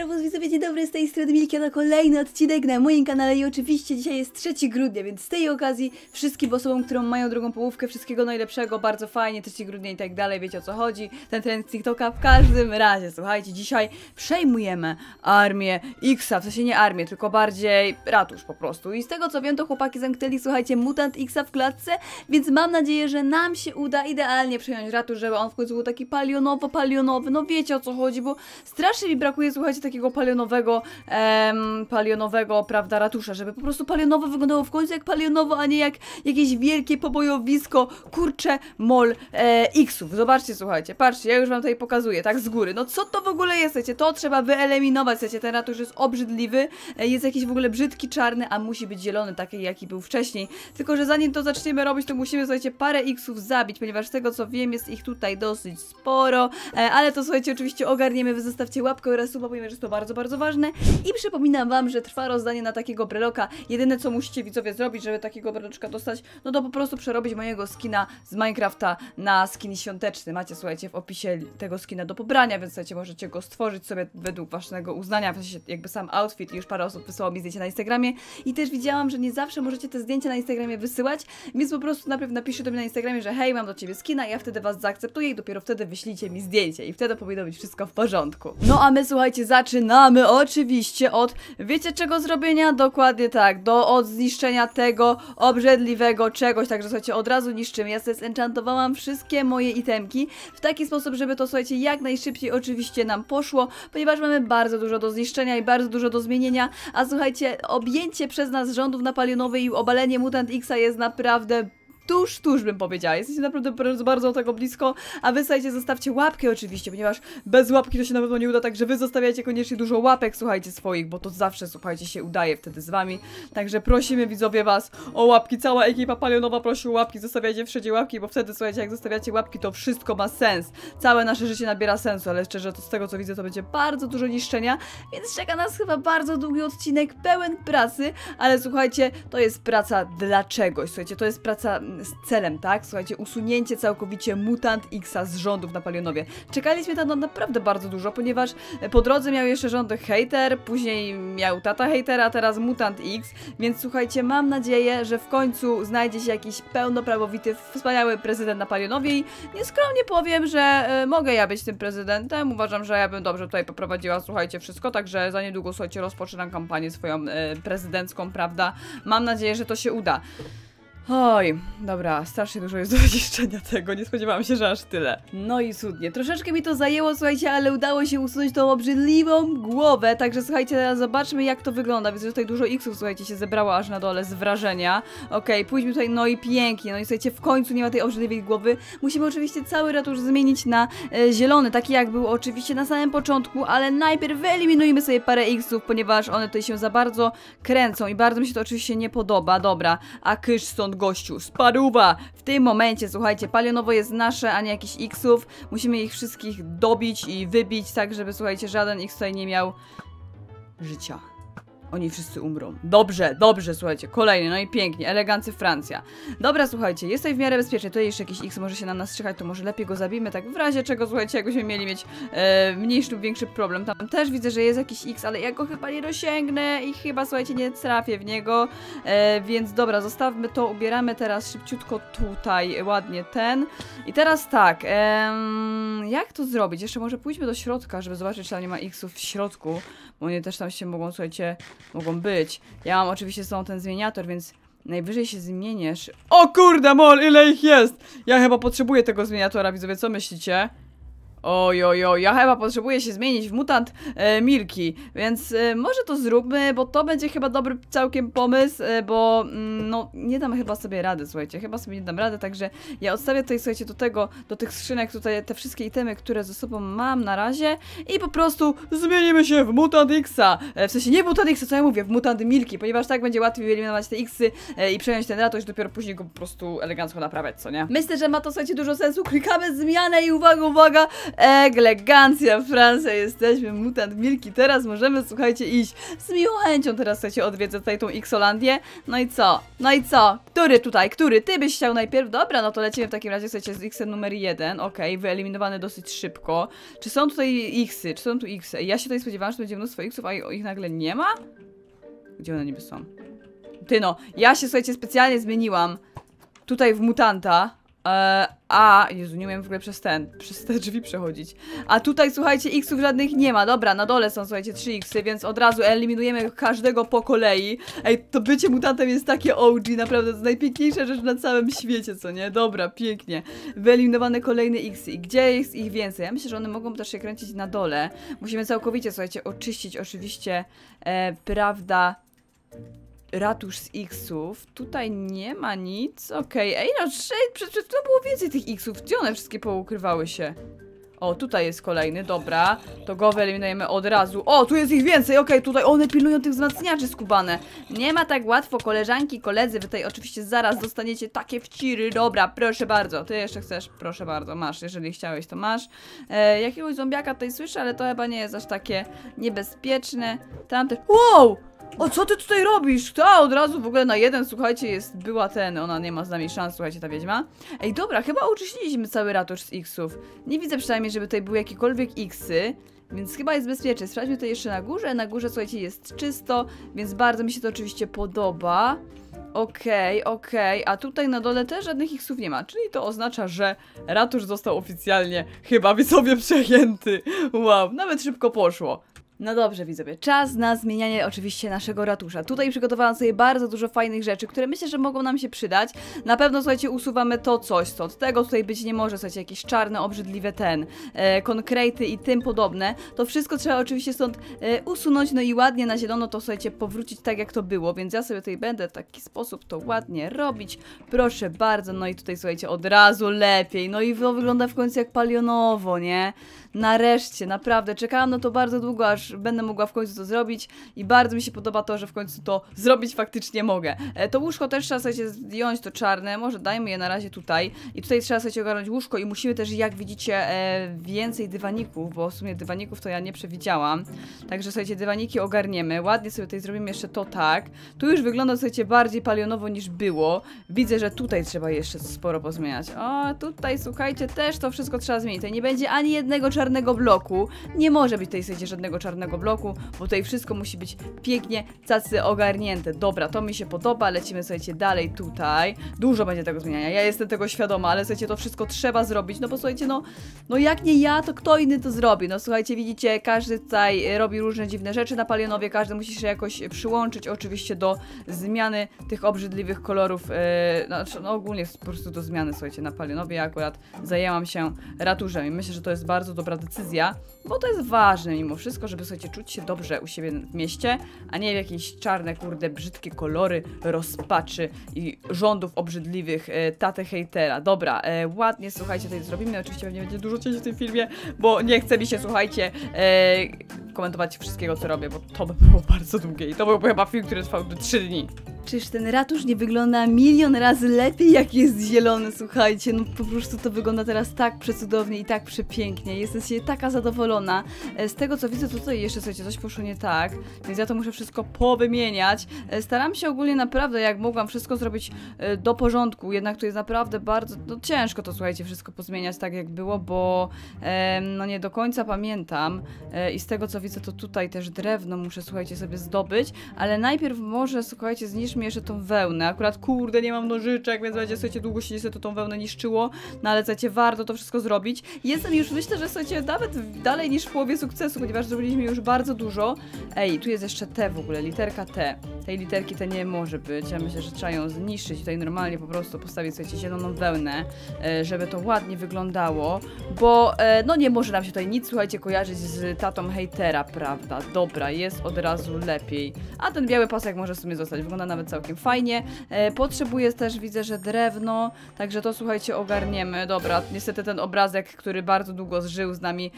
Serwus, widzowie, dzień dobry, z tej strony Milky, na kolejny odcinek na moim kanale i oczywiście dzisiaj jest 3 grudnia, więc z tej okazji wszystkim osobom, które mają drugą połówkę, wszystkiego najlepszego, bardzo fajnie, 3 grudnia i tak dalej, wiecie o co chodzi, ten trend TikToka w każdym razie, słuchajcie, dzisiaj przejmujemy armię X-a, w sensie nie armię, tylko bardziej ratusz po prostu i z tego co wiem, to chłopaki zamknęli, słuchajcie, mutant X-a w klatce, więc mam nadzieję, że nam się uda idealnie przejąć ratusz, żeby on w końcu był taki palionowy, no wiecie o co chodzi, bo strasznie mi brakuje, słuchajcie, takiego palionowego, prawda, ratusza, żeby po prostu palionowo wyglądało w końcu jak palionowo, a nie jak jakieś wielkie pobojowisko, kurcze, mol X-ów. Zobaczcie, słuchajcie, patrzcie, ja już wam tutaj pokazuję, tak z góry. No co to w ogóle jest, wiecie, to trzeba wyeliminować, wiecie, ten ratusz jest obrzydliwy, jest jakiś w ogóle brzydki, czarny, a musi być zielony, taki jaki był wcześniej. Tylko że zanim to zaczniemy robić, to musimy, słuchajcie, parę X-ów zabić, ponieważ z tego co wiem, jest ich tutaj dosyć sporo, ale to, słuchajcie, oczywiście ogarniemy, wy zostawcie łapkę oraz suba, że jest to bardzo, bardzo ważne. I przypominam wam, że trwa rozdanie na takiego breloka. Jedyne co musicie, widzowie, zrobić, żeby takiego breloczka dostać, no to po prostu przerobić mojego skina z Minecrafta na skin świąteczny. Macie, słuchajcie, w opisie tego skina do pobrania, więc, słuchajcie, możecie go stworzyć sobie według waszego uznania, jakby sam outfit. Już parę osób wysłało mi zdjęcia na Instagramie i też widziałam, że nie zawsze możecie te zdjęcia na Instagramie wysyłać, więc po prostu najpierw napiszcie do mnie na Instagramie, że hej, mam do ciebie skina, ja wtedy was zaakceptuję i dopiero wtedy wyślijcie mi zdjęcie i wtedy powinno być wszystko w porządku. No a my, słuchajcie, zaczynamy oczywiście od, wiecie czego zrobienia? Dokładnie tak, od zniszczenia tego obrzydliwego czegoś, także, słuchajcie, od razu niszczymy. Ja sobie zenchantowałam wszystkie moje itemki w taki sposób, żeby to, słuchajcie, jak najszybciej oczywiście nam poszło, ponieważ mamy bardzo dużo do zniszczenia i bardzo dużo do zmienienia, a słuchajcie, objęcie przez nas rządów na Palionowy i obalenie Mutant X-a jest naprawdę tuż, bym powiedziała. Jesteście naprawdę bardzo do tego blisko, a wy, słuchajcie, zostawcie łapki oczywiście, ponieważ bez łapki to się na pewno nie uda, także wy zostawiacie koniecznie dużo łapek, słuchajcie, swoich, bo to zawsze, słuchajcie, się udaje wtedy z wami. Także prosimy, widzowie, was o łapki, cała ekipa palionowa prosi o łapki, zostawiajcie wszędzie łapki, bo wtedy, słuchajcie, jak zostawiacie łapki, to wszystko ma sens. Całe nasze życie nabiera sensu, ale szczerze, to z tego co widzę, to będzie bardzo dużo niszczenia, więc czeka nas chyba bardzo długi odcinek, pełen pracy, ale słuchajcie, to jest praca dla czegoś, słuchajcie, to jest praca z celem, tak? Słuchajcie, usunięcie całkowicie Mutant X-a z rządów na Palionowie. Czekaliśmy tam naprawdę bardzo dużo, ponieważ po drodze miał jeszcze rządy Hater, później miał Tata Hater, a teraz Mutant X, więc, słuchajcie, mam nadzieję, że w końcu znajdzie się jakiś pełnoprawowity, wspaniały prezydent na Palionowie i nieskromnie powiem, że mogę ja być tym prezydentem. Uważam, że ja bym dobrze tutaj poprowadziła, słuchajcie, wszystko, także za niedługo, słuchajcie, rozpoczynam kampanię swoją prezydencką, prawda? Mam nadzieję, że to się uda. Oj, dobra, strasznie dużo jest do zniszczenia tego, nie spodziewałam się, że aż tyle. No i cudnie, troszeczkę mi to zajęło, słuchajcie, ale udało się usunąć tą obrzydliwą głowę, także, słuchajcie, teraz zobaczmy jak to wygląda. Widzę, że tutaj dużo X-ów, słuchajcie, się zebrało aż na dole z wrażenia. Okej, pójdźmy tutaj, no i pięknie, no i, słuchajcie, w końcu nie ma tej obrzydliwej głowy. Musimy oczywiście cały ratusz zmienić na zielony, taki jak był oczywiście na samym początku, ale najpierw wyeliminujmy sobie parę X-ów, ponieważ one tutaj się za bardzo kręcą i bardzo mi się to oczywiście nie podoba. Dobra, a kysz stąd, gościu, sparuwa! W tym momencie, słuchajcie, palionowo jest nasze, a nie jakichś X-ów. Musimy ich wszystkich dobić i wybić, tak żeby, słuchajcie, żaden X tutaj nie miał życia. Oni wszyscy umrą. Dobrze, dobrze, słuchajcie, kolejny, no i pięknie, elegancy Francja. Dobra, słuchajcie, jest tutaj w miarę bezpiecznie. Tutaj jeszcze jakiś X może się na nas strzykać, to może lepiej go zabijmy, tak w razie czego, słuchajcie, jakbyśmy mieli mieć mniejszy lub większy problem. Tam też widzę, że jest jakiś X, ale ja go chyba nie dosięgnę i chyba, słuchajcie, nie trafię w niego, więc dobra, zostawmy to, ubieramy teraz szybciutko tutaj, ładnie ten. I teraz tak, jak to zrobić? Jeszcze może pójdźmy do środka, żeby zobaczyć, czy tam nie ma X-ów w środku, bo oni też tam się mogą, słuchajcie, mogą być. Ja mam oczywiście są ten zmieniator, więc najwyżej się zmieniesz. O kurde, mol, ile ich jest! Ja chyba potrzebuję tego zmieniatora, widzowie, co myślicie? Ojojo, ja chyba potrzebuję się zmienić w mutant Milky, więc może to zróbmy, bo to będzie chyba dobry całkiem pomysł, bo no nie dam chyba sobie rady, słuchajcie, chyba sobie nie dam rady, także ja odstawię tutaj, słuchajcie, do tych skrzynek tutaj te wszystkie itemy, które ze sobą mam na razie i po prostu zmienimy się w Mutant X-a, w sensie nie w Mutant X-a, co ja mówię, w Mutant Milky, ponieważ tak będzie łatwiej wyeliminować te X-y i przejąć ten ratusz, dopiero później go po prostu elegancko naprawiać, co nie? Myślę, że ma to, słuchajcie, dużo sensu, klikamy zmianę i uwaga, uwaga, Elegancja, Francja, jesteśmy, mutant Milky. Teraz możemy, słuchajcie, iść. Z miłą chęcią teraz chcecie odwiedzać tutaj tą Xolandię. No i co? No i co? Który tutaj? Który? Ty byś chciał najpierw? Dobra, no to lecimy w takim razie, chcecie z X-em numer 1. Okej, wyeliminowany dosyć szybko. Czy są tutaj X-y? Czy są tu X-y? Ja się tutaj spodziewałam, że będzie mnóstwo X-ów, a ich nagle nie ma? Gdzie one niby są? Ty no, ja się, słuchajcie, specjalnie zmieniłam tutaj w mutanta. Jezu, nie umiem w ogóle przez te drzwi przechodzić. A tutaj, słuchajcie, X-ów żadnych nie ma. Dobra, na dole są, słuchajcie, 3 X-y, więc od razu eliminujemy każdego po kolei. Ej, to bycie mutantem jest takie OG, naprawdę, to jest najpiękniejsza rzecz na całym świecie, co nie? Dobra, pięknie. Wyeliminowane kolejne X-y. Gdzie jest ich więcej? Ja myślę, że one mogą też się kręcić na dole. Musimy całkowicie, słuchajcie, oczyścić oczywiście, prawda... Ratusz z X-ów. Tutaj nie ma nic. Okej, ej, no przed to było więcej tych X-ów. Gdzie one wszystkie poukrywały się? O, tutaj jest kolejny, dobra. To go wyeliminujemy od razu. O, tu jest ich więcej, okej, tutaj one pilnują tych wzmacniaczy skubane. Nie ma tak łatwo, koleżanki, koledzy. Wy tutaj oczywiście zaraz dostaniecie takie wciry. Dobra, proszę bardzo. Ty jeszcze chcesz? Proszę bardzo, masz. Jeżeli chciałeś, to masz. Jakiegoś zombiaka tutaj słyszę, ale to chyba nie jest aż takie niebezpieczne. Tamte... Wow! O, co ty tutaj robisz? Ta od razu w ogóle na jeden, słuchajcie, jest, była ten, ona nie ma z nami szans, słuchajcie, ta wiedźma. Ej, dobra, chyba uczyściliśmy cały ratusz z X-ów. Nie widzę przynajmniej, żeby tutaj były jakiekolwiek X-y, więc chyba jest bezpiecznie. Sprawdźmy to jeszcze na górze. Na górze, słuchajcie, jest czysto, więc bardzo mi się to oczywiście podoba. Okej, a tutaj na dole też żadnych X-ów nie ma, czyli to oznacza, że ratusz został oficjalnie chyba widzowie przejęty. Wow, nawet szybko poszło. No dobrze, widzowie, czas na zmienianie oczywiście naszego ratusza. Tutaj przygotowałam sobie bardzo dużo fajnych rzeczy, które myślę, że mogą nam się przydać. Na pewno, słuchajcie, usuwamy to coś stąd. Tego tutaj być nie może, słuchajcie, jakieś czarne, obrzydliwe konkrety i tym podobne. To wszystko trzeba oczywiście stąd usunąć, no i ładnie na zielono to, słuchajcie, powrócić tak, jak to było. Więc ja sobie tutaj będę w taki sposób to ładnie robić. Proszę bardzo, no i tutaj, słuchajcie, od razu lepiej. No i to wygląda w końcu jak palionowo, nie? Nareszcie, naprawdę, czekałam na to bardzo długo, aż będę mogła w końcu to zrobić i bardzo mi się podoba to, że w końcu to zrobić faktycznie mogę. To łóżko też trzeba, słuchajcie, zdjąć, to czarne, może dajmy je na razie tutaj i tutaj trzeba, słuchajcie, ogarnąć łóżko i musimy też, jak widzicie, więcej dywaników, bo w sumie dywaników to ja nie przewidziałam, także, słuchajcie, dywaniki ogarniemy, ładnie sobie tutaj zrobimy jeszcze to tak, tu już wygląda, słuchajcie, bardziej palionowo niż było, widzę, że tutaj trzeba jeszcze sporo pozmieniać, o, tutaj, słuchajcie, też to wszystko trzeba zmienić, tutaj nie będzie ani jednego czarnego bloku, nie może być tutaj, słuchajcie, żadnego czarnego bloku, bo tutaj wszystko musi być pięknie, cacy ogarnięte. Dobra, to mi się podoba, lecimy, słuchajcie, dalej tutaj. Dużo będzie tego zmieniania, ja jestem tego świadoma, ale, słuchajcie, to wszystko trzeba zrobić, no bo, słuchajcie, no jak nie ja, to kto inny to zrobi, no słuchajcie, widzicie, każdy tutaj robi różne dziwne rzeczy na Palionowie, każdy musi się jakoś przyłączyć, oczywiście do zmiany tych obrzydliwych kolorów, no ogólnie po prostu do zmiany, słuchajcie, na Palionowie ja akurat zajęłam się ratuszem i myślę, że to jest bardzo dobra decyzja, bo to jest ważne mimo wszystko, żeby, słuchajcie, czuć się dobrze u siebie w mieście, a nie w jakieś czarne, kurde, brzydkie kolory rozpaczy i rządów obrzydliwych tatę hejtera. Dobra, ładnie, słuchajcie, tutaj zrobimy, oczywiście pewnie będzie dużo cięć w tym filmie, bo nie chce mi się, słuchajcie, komentować wszystkiego, co robię, bo to by było bardzo długie i to byłby chyba film, który trwał 3 dni. Czyż ten ratusz nie wygląda milion razy lepiej, jak jest zielony, słuchajcie, no po prostu to wygląda teraz tak przecudownie i tak przepięknie, jestem się taka zadowolona, z tego co widzę, to tutaj jeszcze, słuchajcie, coś poszło nie tak, więc ja to muszę wszystko powymieniać, staram się ogólnie naprawdę, jak mogłam, wszystko zrobić do porządku, jednak tu jest naprawdę bardzo, no ciężko to, słuchajcie, wszystko pozmieniać tak, jak było, bo no nie do końca pamiętam i z tego co widzę, to tutaj też drewno muszę, słuchajcie, sobie zdobyć, ale najpierw może, słuchajcie, zniszczmy jeszcze tą wełnę. Akurat, kurde, nie mam nożyczek, więc będzie, słuchajcie, długo się niestety tą wełnę niszczyło, no ale, słuchajcie, warto to wszystko zrobić. Jestem już, myślę, że, słuchajcie, nawet dalej niż w połowie sukcesu, ponieważ zrobiliśmy już bardzo dużo. Ej, tu jest jeszcze T w ogóle, literka T. Tej literki T nie może być. Ja myślę, że trzeba ją zniszczyć. Tutaj normalnie po prostu postawić, słuchajcie, zieloną wełnę, żeby to ładnie wyglądało, bo, no nie może nam się tutaj nic, słuchajcie, kojarzyć z tatą hejtera, prawda? Dobra, jest od razu lepiej. A ten biały pasek może w sumie zostać. Wygląda nawet całkiem fajnie. Potrzebuję też, widzę, że drewno, także to słuchajcie, ogarniemy. Dobra, niestety ten obrazek, który bardzo długo żył z nami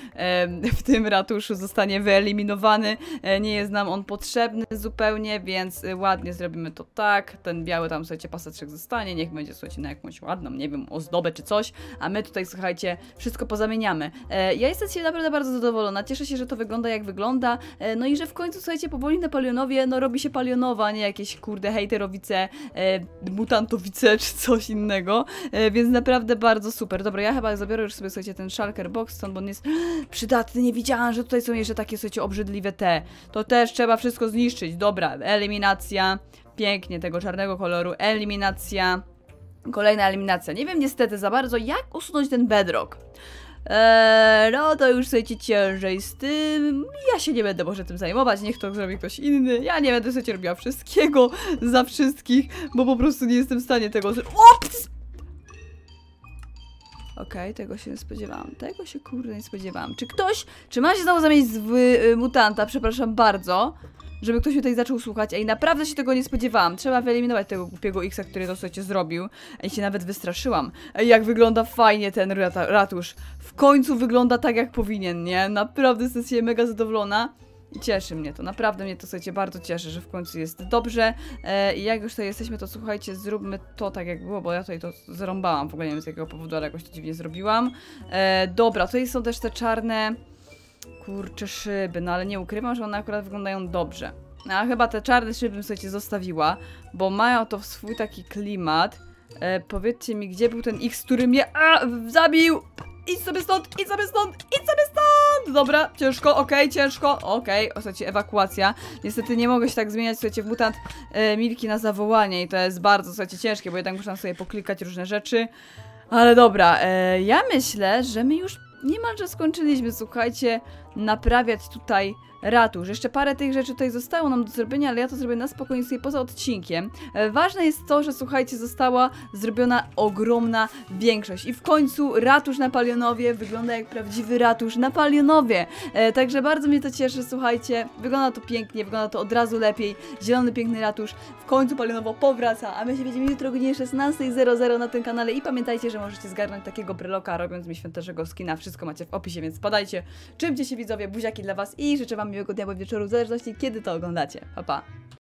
w tym ratuszu, zostanie wyeliminowany. Nie jest nam on potrzebny zupełnie, więc ładnie zrobimy to tak. Ten biały tam, słuchajcie, paseczek zostanie, niech będzie, słuchajcie, na jakąś ładną, nie wiem, ozdobę czy coś, a my tutaj, słuchajcie, wszystko pozamieniamy. Ja jestem się naprawdę bardzo zadowolona, cieszę się, że to wygląda jak wygląda, no i że w końcu, słuchajcie, powoli na Palionowie, no robi się Palionowa, nie jakieś, kurde, hejterowice, mutantowice czy coś innego, więc naprawdę bardzo super. Dobra, ja chyba zabiorę już sobie, słuchajcie, ten shulker box, stąd, bo on jest przydatny, nie widziałam, że tutaj są jeszcze takie, słuchajcie, obrzydliwe te, to też trzeba wszystko zniszczyć. Dobra, eliminacja, pięknie tego czarnego koloru, eliminacja, kolejna eliminacja, nie wiem niestety za bardzo, jak usunąć ten bedrock. No to już, słuchajcie, ciężej z tym. Ja się nie będę może tym zajmować, niech to zrobi ktoś inny. Ja nie będę, słuchajcie, robiła wszystkiego za wszystkich, bo po prostu nie jestem w stanie tego... Ops! Okej, tego się nie spodziewałam. Tego się, kurde, nie spodziewałam. Czy ktoś... Czy ma się znowu zamienić w mutanta? Przepraszam bardzo. Żeby ktoś tutaj zaczął słuchać. Ej, naprawdę się tego nie spodziewałam. Trzeba wyeliminować tego głupiego X-a, który to, słuchajcie, zrobił. Ej, się nawet wystraszyłam. Ej, jak wygląda fajnie ten ratusz. W końcu wygląda tak, jak powinien, nie? Naprawdę jestem się mega zadowolona. I cieszy mnie to. Naprawdę mnie to, słuchajcie, bardzo cieszy, że w końcu jest dobrze. I jak już tutaj jesteśmy, to słuchajcie, zróbmy to tak, jak było, bo ja tutaj to zarąbałam. W ogóle nie wiem z jakiego powodu, ale jakoś to dziwnie zrobiłam. Dobra, tutaj są też te czarne... Kurczę, szyby, no ale nie ukrywam, że one akurat wyglądają dobrze. A chyba te czarne szyby bym, słuchajcie, zostawiła, bo mają to swój taki klimat. Powiedzcie mi, gdzie był ten X, który mnie zabił! Idź sobie stąd, idź sobie stąd, idź sobie stąd! Dobra, ciężko, okej, ciężko, okej. Słuchajcie, ewakuacja. Niestety nie mogę się tak zmieniać, słuchajcie, w mutant Milky na zawołanie i to jest bardzo, słuchajcie, ciężkie, bo jednak muszę tam sobie poklikać różne rzeczy. Ale dobra, ja myślę, że my już... Niemalże skończyliśmy, słuchajcie, naprawiać tutaj ratusz. Jeszcze parę tych rzeczy tutaj zostało nam do zrobienia, ale ja to zrobię na spokojnie sobie poza odcinkiem. Ważne jest to, że słuchajcie, została zrobiona ogromna większość. I w końcu ratusz na Palionowie wygląda jak prawdziwy ratusz na Palionowie. Także bardzo mnie to cieszy, słuchajcie. Wygląda to pięknie, wygląda to od razu lepiej. Zielony, piękny ratusz. W końcu Palionowo powraca, a my się widzimy jutro o godzinie 16:00 na tym kanale. I pamiętajcie, że możecie zgarnąć takiego breloka, robiąc mi świątecznego skina. Wszystko macie w opisie, więc podajcie. Czymcie się, widzowie, buziaki dla was i życzę wam miłego dnia, bo wieczoru, w zależności kiedy to oglądacie. Pa, pa!